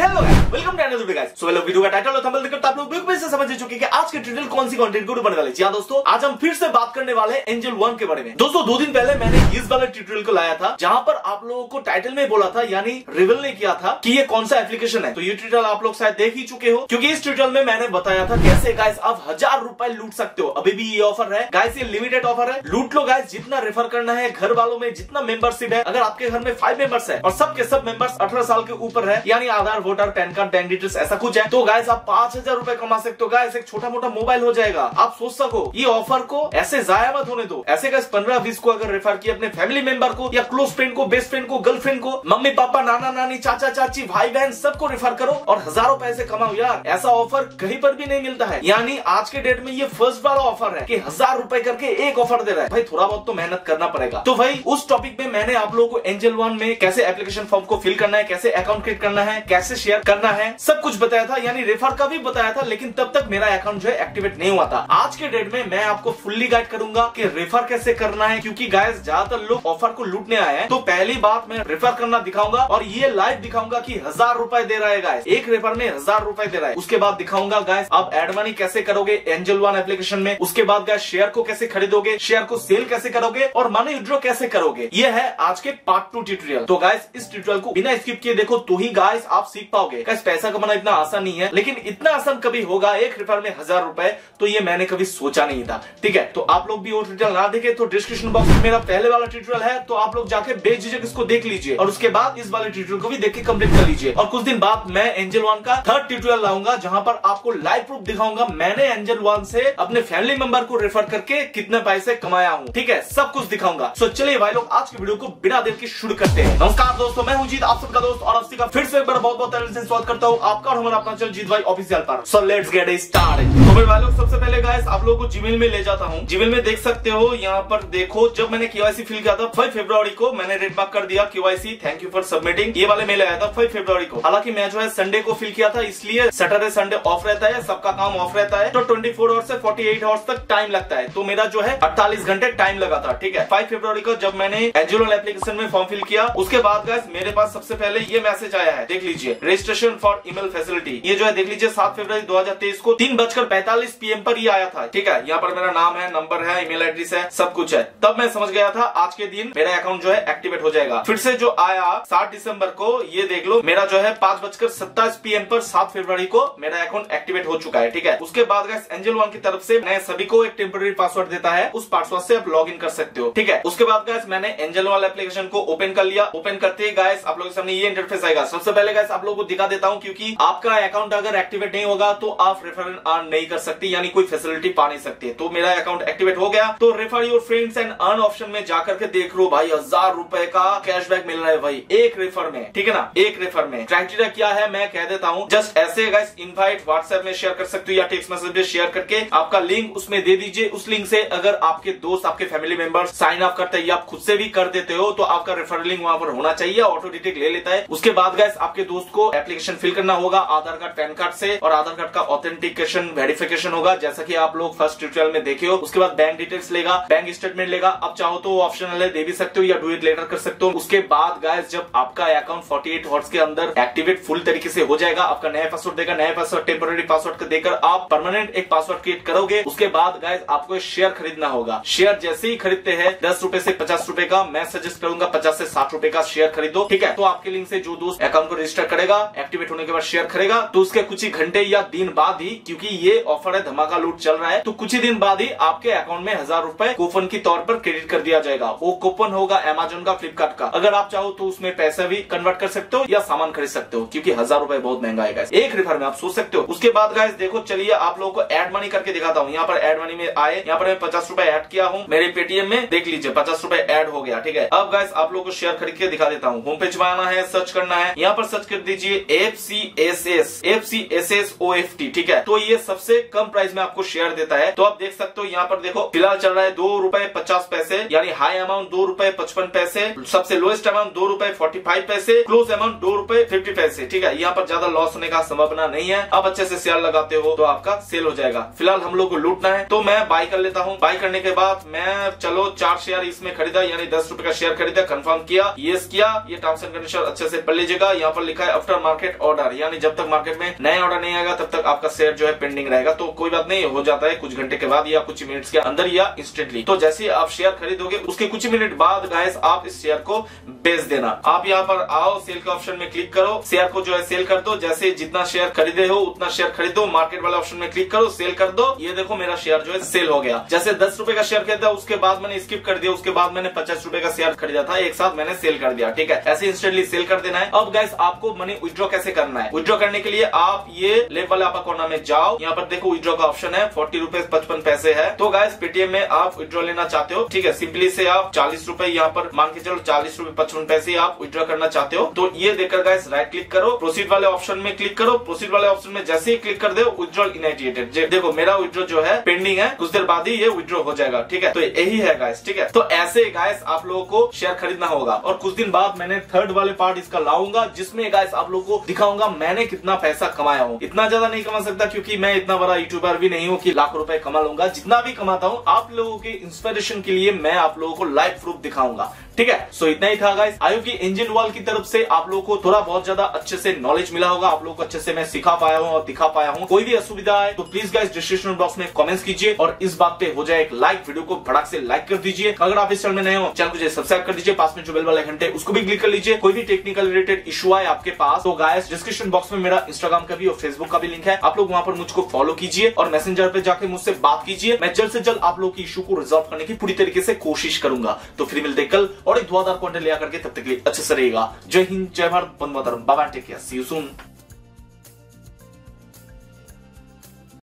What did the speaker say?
Hello welcome to another video guys. So hello video का title और thumbnail देखकर तो आप लोग बिल्कुल से समझ चुके कि आज के ट्यूटोरियल कौन सी कंटेंट को बनाने वाले। जी हां दोस्तों, आज हम फिर से बात करने वाले हैं एंजल वन के बारे में। दोस्तों, 2 दिन पहले मैंने इस वाला ट्यूटोरियल को लाया था जहां पर आप लोगों को टाइटल में बोला था, यानी रिवील नहीं किया था कि ये कौन सा एप्लीकेशन है। तो ये ट्यूटोरियल आप लोग शायद देख ही चुके हो, क्योंकि इस ट्यूटोरियल में मैंने बताया था कैसे गाइस आप 1000 रुपए लूट सकते हो। अभी भी ये ऑफर है गाइस, ये लिमिटेड ऑफर है, लूट लो गाइस। जितना रेफर करना है घर वालों में, जितना मेंबरशिप है, अगर आपके घर में 5 मेंबर्स है और सबके सब मेंबर्स 18 साल के ऊपर है, यानी Aadhaar, voter, PAN card, bank details ऐसा कुछ है, तो गाइस आप 5000 रुपए कमा सकते हो। गाइस एक छोटा मोटा मोबाइल हो जाएगा। आप सोच सको, ये ऑफर को ऐसे जाया मत होने दो। ऐसे गाइस 15-20 को अगर रेफर किया अपने फैमिली मेंबर को या क्लोज फ्रेंड को, बेस्ट फ्रेंड को, गर्लफ्रेंड को, मम्मी पापा, नाना नानी, चाचा चाची, भाई बहन सबको रेफर करो और 1000 पैसे कमाओ यार। ऐसा ऑफर कहीं पर भी नहीं मिलता है, यानी आज के डेट में ये फर्स्ट वाला ऑफर है कि 1000 रुपए करके एक ऑफर दे रहा है। भाई थोड़ा बहुत तो मेहनत करना पड़ेगा। तो भाई उस टॉपिक में मैंने आप लोगों को एंजल वन में कैसे एप्लीकेशन फॉर्म को फिल करना है, कैसे अकाउंट क्रिएट करना है, कैसे शेयर करना है, सब कुछ बताया था, यानी रेफर का भी बताया था। लेकिन तब तक मेरा अकाउंट जो है एक्टिवेट नहीं हुआ था। आज के डेट में मैं आपको फुल्ली गाइड करूंगा कि रेफर कैसे करना है, क्योंकि गाइस ज्यादातर लोग ऑफर को लूटने आए हैं। तो पहली बात मैं रेफर करना दिखाऊंगा और ये लाइव दिखाऊंगा कि 1000 रुपए दे रहा है गाइस, एक रेफर में 1000 रुपए दे रहा है। उसके बाद दिखाऊंगा गाइस आप एड मनी कैसे करोगे एंजल वन एप्लीकेशन में। उसके बाद गाइस शेयर को कैसे खरीदोगे, शेयर को सेल कैसे करोगे और मनी विड्रॉ कैसे करोगे। ये है आज के पार्ट 2 ट्यूटोरियल। तो गाइस इस ट्यूटोरियल को बिना स्किप किए देखो तो ही गाइस आप सीख पाओगे। गाइस पैसा कमाना इतना आसान नहीं है, लेकिन इतना आसान कभी होगा। एक रेफर में 1000 रुपए, तो ये मैंने कभी सोचा नहीं था। ठीक है, तो आप लोग भी वो ट्यूटोरियल ना देखे तो डिस्क्रिप्शन बॉक्स में मेरा पहले वाला ट्यूटोरियल है, तो आप लोग जाके बेझिझक इसको देख लीजिए और उसके बाद इस वाले ट्यूटोरियल को भी देख के कंप्लीट कर लीजिए। और कुछ दिन बाद मैं एंजल वन का 3rd ट्यूटोरियल लाऊंगा जहां पर आपको लाइव प्रूफ दिखाऊंगा मैंने एंजल वन से अपने फैमिली मेंबर को रेफर करके कितने पैसे कमाया हूँ। ठीक है, सब कुछ दिखाऊंगा। सो चलिए भाई लोग आज की वीडियो को बिना देर के शुरू करते हैं। नमस्कार दोस्तों, मैं हूं जीत, आप सबका दोस्त और आपसी का फिर से बहुत स्वागत करता हूँ आपका और हमारा अपना चैनल जीत भाई ऑफिशियल पर। So let's get started. तो भाई लोग सबसे पहले गाइस आप लोगों को जीमेल में ले जाता हूँ। जीमेल में देख सकते हो, यहाँ पर देखो जब मैंने केवाईसी फिल किया था 5 फरवरी को, मैंने रेड मार्क कर दिया KYC, thank you for submitting. ये वाले मेल आया था 5 फरवरी को। हालांकि मैं जो है संडे को फिल किया था, इसलिए सैटरडे संडे ऑफ रहता है, सबका काम ऑफ रहता है, तो 24 आवर्स से 48 आवर्स तक टाइम लगता है। तो मेरा जो है 48 घंटे टाइम लगा था। ठीक है, 5 फरवरी को जब मैंने एंजल वन एप्लीकेशन में फॉर्म फिल किया, उसके बाद गाइस मेरे पास सबसे पहले ये मैसेज आया है, देख लीजिए, रजिस्ट्रेशन फॉर ईमेल फैसिलिटी। ये जो है देख लीजिए 7 फरवरी 2023 को 3:45 PM पर ये आया था। ठीक है, यहाँ पर मेरा नाम है, नंबर है, ईमेल एड्रेस है, सब कुछ है। तब मैं समझ गया था आज के दिन मेरा अकाउंट जो है एक्टिवेट हो जाएगा। फिर से जो आया 7 दिसंबर को, ये देख लो, मेरा जो है 5:27 PM पर 7 फरवरी को मेरा अकाउंट एक्टिवेट हो चुका है। ठीक है, उसके बाद गाइस एंजल वन की तरफ से मैं सभी को एक टेम्पररी पासवर्ड देता है, उस पासवर्ड से आप लॉग इन कर सकते हो। ठीक है, उसके बाद गाइस मैंने एंजल वन एप्लीकेशन को ओपन कर लिया। ओपन करते ही गाइस आप लोगों के सामने ये इंटरफेस आएगा। सबसे पहले गाइस आप लोगों को दिखा देता हूँ, क्योंकि आपका अकाउंट अगर एक्टिवेट नहीं होगा तो आप रेफरल अर्न नहीं कर सकते, यानी कोई फैसिलिटी पा नहीं सकते। तो मेरा अकाउंट एक्टिवेट हो गया, तो refer your friends and earn option में जाकर के देख लो भाई, 1000 रुपए का कैशबैक मिल रहा है भाई एक रेफर में। ठीक है ना, एक रेफर में क्राइटेरिया क्या है मैं कह देता हूँ। जस्ट ऐसे गाइस इनवाइट व्हाट्सएप में शेयर कर सकते हो या टेक्स्ट मैसेज में शेयर करके आपका लिंक उसमें दे दीजिए। उस लिंक से अगर आपके दोस्त, आपके फैमिली मेंबर साइन अप करते हैं या आप खुद से भी कर देते हो, तो आपका रेफर लिंक वहां पर होना चाहिए, ऑटो डिटेक्ट ले लेता है। उसके बाद गाइस आपके दोस्त को एप्लीकेशन फिल करना होगा आधार कार्ड, पैन कार्ड से, और आधार कार्ड का ऑथेंटिकेशन वेरिफिकेशन होगा, जैसा कि आप लोग 1st ट्यूटोरियल में देखे हो। उसके बाद बैंक डिटेल्स लेगा, बैंक स्टेटमेंट लेगा, आप चाहो तो ऑप्शनल है, दे भी सकते हो या डू इट लेटर कर सकते हो। उसके बाद गाइस जब आपका अकाउंट 48 आवर्स के अंदर एक्टिवेट फुल तरीके से हो जाएगा, आपका नया पासवर्ड देगा, नया पासवर्ड टेम्पोररी पासवर्ड देकर आप परमानेंट एक पासवर्ड क्रिएट करोगे। उसके बाद गाइस आपको शेयर खरीदना होगा। शेयर जैसे ही खरीदते हैं 10 रुपए से 50 रुपए का, मैं सजेस्ट करूंगा 50 से 60 रुपए का शेयर खरीदो। ठीक है, तो आपके लिंक से जो दोस्त अकाउंट को रजिस्टर करेगा, एक्टिवेट होने के बाद शेयर करेगा, तो उसके कुछ ही घंटे या दिन बाद ही, क्योंकि ये ऑफर है धमाका लूट चल रहा है, तो कुछ ही दिन बाद ही आपके अकाउंट में 1000 रुपए कूपन के तौर पर क्रेडिट कर दिया जाएगा। वो कूपन होगा अमेजोन का, फ्लिपकार्ट का। अगर आप चाहो तो उसमें पैसा भी कन्वर्ट कर सकते हो या सामान खरीद सकते हो, क्योंकि 1000 रुपए बहुत महंगा है गाइस एक रेफर में, आप सोच सकते हो। उसके बाद गाइस देखो, चलिए आप लोगों को एड मनी करके दिखाता हूँ। यहाँ पर एड मनी में आए, यहाँ पर मैं 50 रुपए एड किया हूँ मेरे पेटीएम में, देख लीजिए 50 रुपए एड हो गया। ठीक है, अब गाइस आप लोगों को शेयर खरीद के दिखा देता हूँ। होम पेज में आना है, सर्च करना है, यहाँ पर सर्च कर दीजिए FCSSOFT। ठीक है, तो ये सबसे कम प्राइस में आपको शेयर देता है। तो आप देख सकते हो यहाँ पर देखो फिलहाल चल रहा है 2 रुपए 50 पैसे, यानी हाई अमाउंट 2 रुपए 55 पैसे, सबसे लोएस्ट अमाउंट 2 रुपए 45 पैसे, क्लोज अमाउंट 2 रुपए 50 पैसे। ठीक है, यहाँ पर ज्यादा लॉस होने का संभावना नहीं है, आप अच्छे से शेयर लगाते हो तो आपका सेल हो जाएगा। फिलहाल हम लोग को लूटना है, तो मैं बाय कर लेता हूँ। बाय करने के बाद मैं चलो 4 शेयर इसमें खरीदा, यानी 10 रुपए का शेयर खरीदा, कन्फर्म किया, येस किया। ये टर्म्स एंड कंडीशन अच्छे से पढ़ लीजिएगा। यहाँ पर लिखा है आफ्टर मार्केट ऑर्डर, यानी जब तक मार्केट में नया ऑर्डर नहीं आएगा तब तक आपका शेयर जो है पेंडिंग रहेगा। तो कोई बात नहीं, हो जाता है कुछ घंटे के बाद या कुछ मिनट्स के अंदर या इंस्टेंटली। तो जैसे आप शेयर खरीदोगे उसके कुछ मिनट बाद गाइस आप इस शेयर को बेच देना। आप यहाँ पर आओ, सेल के ऑप्शन में क्लिक करो, शेयर को जो है सेल कर दो। जैसे जितना शेयर खरीदे हो उतना शेयर खरीदो, मार्केट वाला ऑप्शन में क्लिक करो, सेल कर दो। ये देखो मेरा शेयर जो है सेल हो गया। जैसे 10 रुपए का शेयर खरीदा, उसके बाद मैंने स्किप कर दिया, उसके बाद मैंने 50 रुपए का शेयर खरीदा था, एक साथ मैंने सेल कर दिया। ठीक है, ऐसे इंस्टेंटली सेल कर देना है। अब गाइस आपको मनी विथड्रॉ कैसे करना है? विथड्रॉ करने के लिए आप ये लेफ्ट वाले आपका कॉर्नर में जाओ, यहाँ पर देखो विथड्रॉ का ऑप्शन है, 40 रुपए 55 पैसे है। तो गाइस पेटीएम में आप विथड्रॉ लेना चाहते हो, ठीक है, सिंपली से आप 40 रुपए यहाँ पर मान के चलो 40 रुपए 55 पैसे आप विथड्रॉ करना चाहते हो। तो ये देखकर गाइस राइट क्लिक करो, प्रोसीड वाले ऑप्शन में क्लिक करो। प्रोसीड वाले ऑप्शन में जैसे ही क्लिक कर दे विथड्रॉल इनएक्टिवेटेड, देखो मेरा विथड्रॉ जो है पेंडिंग है, कुछ देर बाद ही ये विथड्रॉ हो जाएगा। ठीक है, तो यही है गाइस। ठीक है, तो ऐसे गाइस आप लोगों को शेयर खरीदना होगा। और कुछ दिन बाद मैंने 3rd वाले पार्ट इसका लाऊंगा, जिसमें गाइस आप लोगों को दिखाऊंगा मैंने कितना पैसा कमाया हूँ। इतना ज्यादा नहीं कमा सकता क्योंकि मैं इतना बड़ा यूट्यूबर भी नहीं हूँ कि लाखों रुपए कमा लूंगा। जितना भी कमाता हूँ आप लोगों के इंस्पिरेशन के लिए मैं आप लोगों को लाइव प्रूफ दिखाऊंगा। ठीक है, सो इतना ही था गाइस। आई होप कि एंजल वन की तरफ से आप लोगों को थोड़ा बहुत ज्यादा अच्छे से नॉलेज मिला होगा, आप लोगों को अच्छे से मैं सिखा पाया हूँ और दिखा पाया हूँ। कोई भी असुविधा है तो प्लीज गाइस डिस्क्रिप्शन बॉक्स में कमेंट्स कीजिए और इस बात पे हो जाए एक लाइक, वीडियो को फटाक से लाइक कर दीजिए। अगर आप इस चैनल में नए हो, चैनल को सब्सक्राइब कर दीजिए, पास में जो बेल वाला घंटे उसको भी क्लिक कर लीजिए। कोई भी टेक्निकल रिलेटेड इशू आए आपके पास तो गाइस डिस्क्रिप्शन बॉक्स में मेरा इंस्टाग्राम का भी और फेसबुक का भी लिंक है, आप लोग वहां पर मुझको फॉलो कीजिए और मैसेंजर पे जाके मुझसे बात कीजिए। मैं जल्द से जल्द आप लोग की इशू को रिजॉल्व करने की पूरी तरीके से कोशिश करूंगा। तो फिर मिलते कल और एक दुआदार कॉन्टेंट लिया करके, तब तक के लिए अच्छे से रहेगा। जय हिंद, जय Bharat, Vande Mataram, bye bye, take care, see you soon.